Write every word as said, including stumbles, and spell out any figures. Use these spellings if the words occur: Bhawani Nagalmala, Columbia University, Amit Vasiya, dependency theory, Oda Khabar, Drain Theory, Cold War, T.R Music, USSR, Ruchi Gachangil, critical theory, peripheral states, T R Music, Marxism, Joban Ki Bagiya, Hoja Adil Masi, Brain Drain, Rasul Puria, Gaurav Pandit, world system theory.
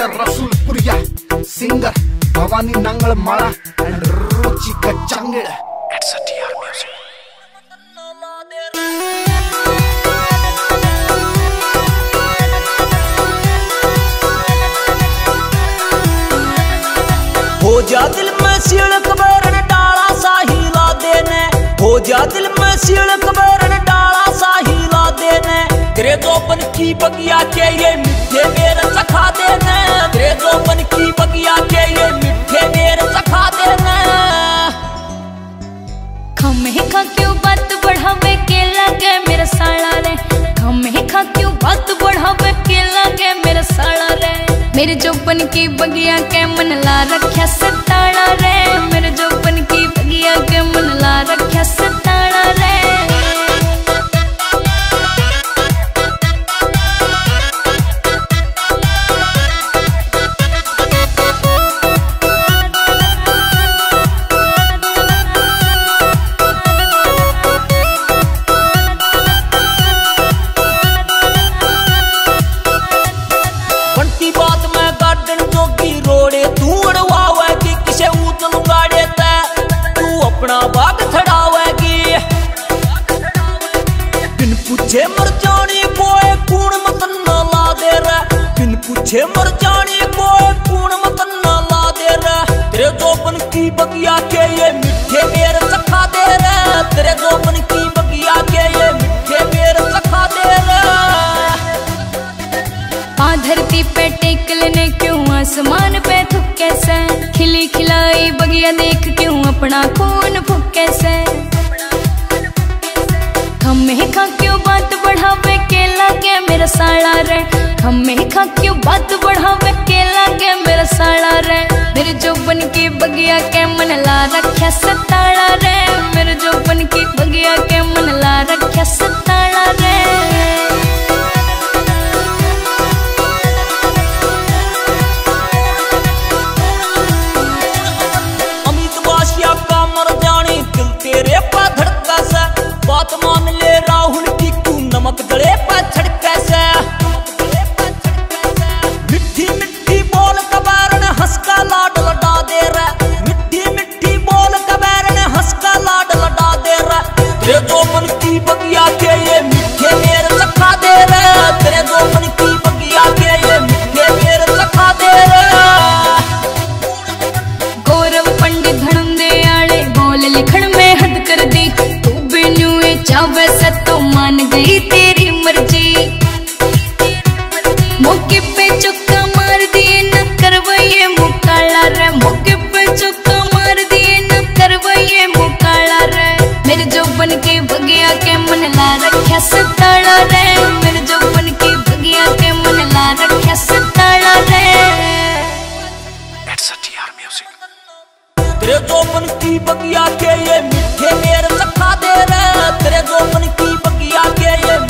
Producer Rasul Puria, singer Bhawani Nagalmala and Ruchi Gachangil. It's a T R Music. Hoja Adil Masi Oda Khabar ne dala sahi laade ne. Hoja Adil Masi Oda Khabar ne dala sahi laade ne. तेरे जोबन की बगिया के ये मीठे मेरे चखा देने. तेरे जोबन की बगिया के ये मीठे मेरे चखा देने. खमे खा क्यों बात बढ़ावे के लगे मेरे साला रे. खमे खा क्यों बात बढ़ावे के लगे मेरे साला रे. मेरे जोबन की बगिया के मन ला रख्या सताड़ा रे. मेरे जोबन की बगिया के मन ला रख्या सताड़ा रे. पूछे मर जानी बोए कूण मत ना ला दे रे. बिन पूछे मर जानी बोए कूण मत ना ला दे रे. तेरे जोबन की बगिया के ये मीठे मेरे चखा दे रे. तेरे जोबन की बगिया के ये मीठे मेरे चखा दे रे. आ धरती पे टेक लेने क्यों आसमान पे थुके से. खिली खिलाई बगिया देख क्यों अपना खून फुके से. खम्मे खा क्यों बात बढ़ावे के लागे मेरा साला रे. खम्मे खा क्यों बात बढ़ावे के लागे मेरा साला रे. मेरे जोबन की बगिया के मन ला रख्या सताड़ा रे. मेरे जोबन की बगिया के मन ला रख्या सताड़ा रे. अमित वासिया का मर जानी दिल तेरे पा धड़का सा. बात मान ले राहुल की तू नमक गले पर छड़का से. मिट्टी मिट्टी बोल कबार ने हंस का लाड लटा दे रे. मिट्टी मिट्टी बोल कबार ने हंस का लाड लटा दे रे. तेरे जोबन की बगिया के ये मीठे मेरे चखा दे रे. तेरे जोबन की बगिया के ये मीठे मेरे चखा दे रे. गौरव पंडित धनंदे आले बोल लिखण में हद कर दी. वैसे तो मान गई तेरी मर्जी. मौके पे चुक्का मार दिए न करवाइए मुकाला रे. मौके पे चुक्का मार दिए न करवाइए मुकाला रे. मेरे जोबन की बगिया के मन ला रख्या सताड़ा रे. मेरे जोबन की बगिया के मन ला रख्या सताड़ा रे. It's a TR music. तेरे जोबन की बगिया के ये मीठे मेरे चखा दे रे. तेरे जोबन की बगिया के ये